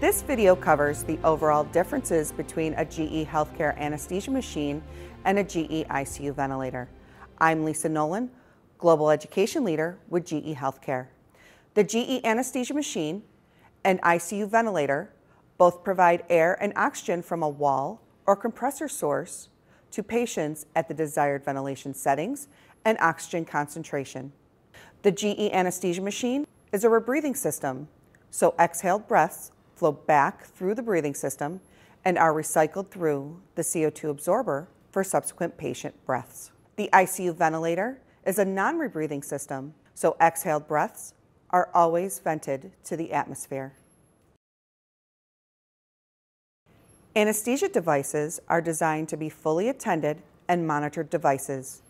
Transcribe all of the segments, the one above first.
This video covers the overall differences between a GE Healthcare anesthesia machine and a GE ICU ventilator. I'm Lisa Nolan, Global Education Leader with GE Healthcare. The GE anesthesia machine and ICU ventilator both provide air and oxygen from a wall or compressor source to patients at the desired ventilation settings and oxygen concentration. The GE anesthesia machine is a rebreathing system, so exhaled breaths flow back through the breathing system and are recycled through the CO2 absorber for subsequent patient breaths. The ICU ventilator is a non-rebreathing system, so exhaled breaths are always vented to the atmosphere. Anesthesia devices are designed to be fully attended and monitored devices,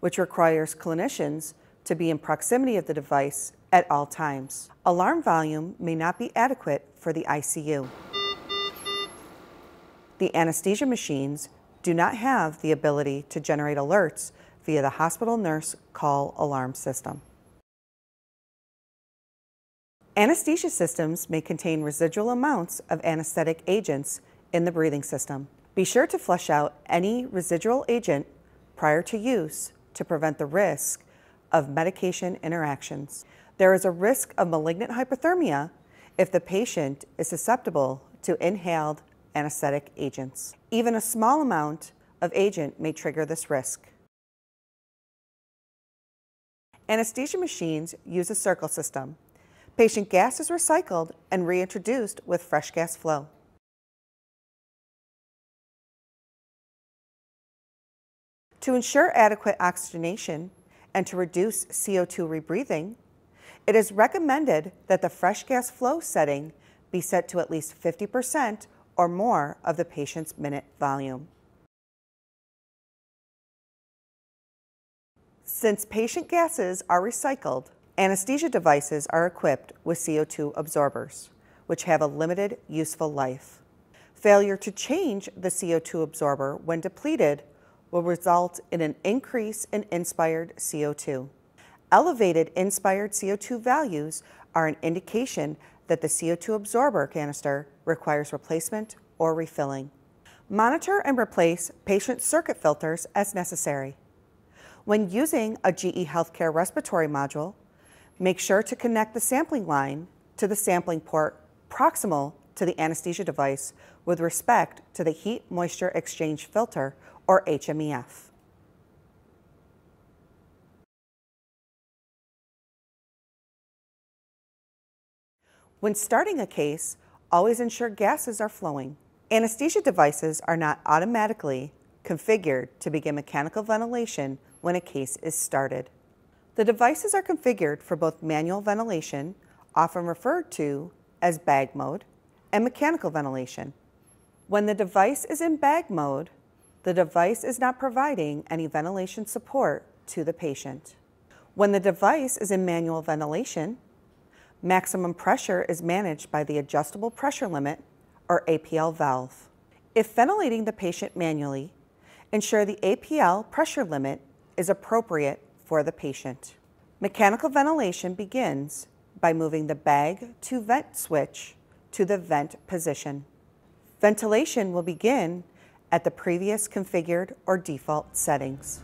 which requires clinicians to be in proximity of the device at all times. Alarm volume may not be adequate for the ICU. The anesthesia machines do not have the ability to generate alerts via the hospital nurse call alarm system. Anesthesia systems may contain residual amounts of anesthetic agents in the breathing system. Be sure to flush out any residual agent prior to use to prevent the risk of medication interactions. There is a risk of malignant hypothermia if the patient is susceptible to inhaled anesthetic agents. Even a small amount of agent may trigger this risk. Anesthesia machines use a circle system. Patient gas is recycled and reintroduced with fresh gas flow. To ensure adequate oxygenation and to reduce CO2 rebreathing, it is recommended that the fresh gas flow setting be set to at least 50% or more of the patient's minute volume. Since patient gases are recycled, anesthesia devices are equipped with CO2 absorbers, which have a limited useful life. Failure to change the CO2 absorber when depleted will result in an increase in inspired CO2. Elevated inspired CO2 values are an indication that the CO2 absorber canister requires replacement or refilling. Monitor and replace patient circuit filters as necessary. When using a GE Healthcare respiratory module, make sure to connect the sampling line to the sampling port proximal to the anesthesia device with respect to the heat moisture exchange filter, or HMEF. When starting a case, always ensure gases are flowing. Anesthesia devices are not automatically configured to begin mechanical ventilation when a case is started. The devices are configured for both manual ventilation, often referred to as bag mode, and mechanical ventilation. When the device is in bag mode, the device is not providing any ventilation support to the patient. When the device is in manual ventilation, maximum pressure is managed by the adjustable pressure limit, or APL valve. If ventilating the patient manually, ensure the APL pressure limit is appropriate for the patient. Mechanical ventilation begins by moving the bag to vent switch to the vent position. Ventilation will begin at the previous configured or default settings.